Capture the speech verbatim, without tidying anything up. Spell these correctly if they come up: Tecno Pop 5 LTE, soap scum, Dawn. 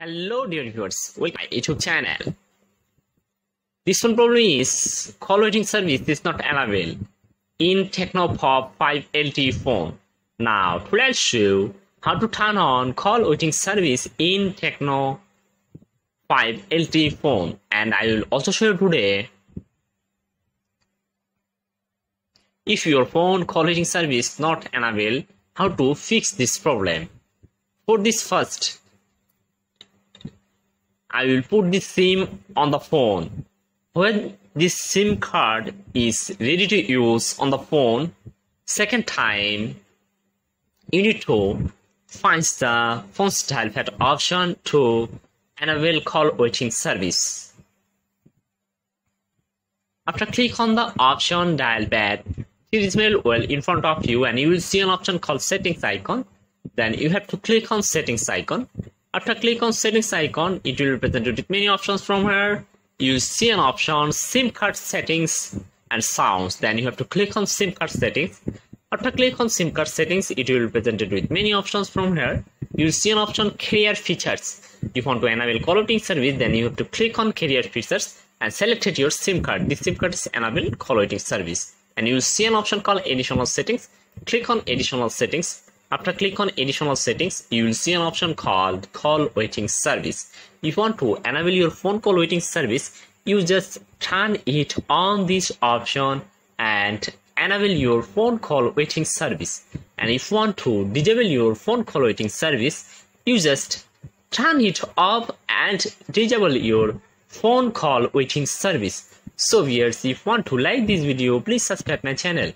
Hello dear viewers, welcome to my YouTube channel. This one problem is call waiting service is not available in Tecno Pop five L T E phone. Now today I'll show you how to turn on call waiting service in Tecno five L T E phone, and I will also show you today if your phone call waiting service not available how to fix this problem. For this first, I will put this SIM on the phone. When this SIM card is ready to use on the phone, second time you need to find the phone style pad option to enable call waiting service. After click on the option dial pad, it is mail well in front of you and you will see an option called settings icon. Then you have to click on settings icon. After click on settings icon, it will present you with many options. From here, you'll see an option SIM card settings and sounds. Then you have to click on SIM card settings. After click on SIM card settings, it will present you with many options. From here, you'll see an option carrier features. If you want to enable call waiting service, then you have to click on carrier features and select your SIM card. This SIM card is enabled call waiting service. And you'll see an option called additional settings. Click on additional settings. After click on additional settings, you will see an option called call waiting service. If you want to enable your phone call waiting service, you just turn it on this option and enable your phone call waiting service. And if you want to disable your phone call waiting service, you just turn it off and disable your phone call waiting service. So viewers, if you want to like this video, please subscribe my channel.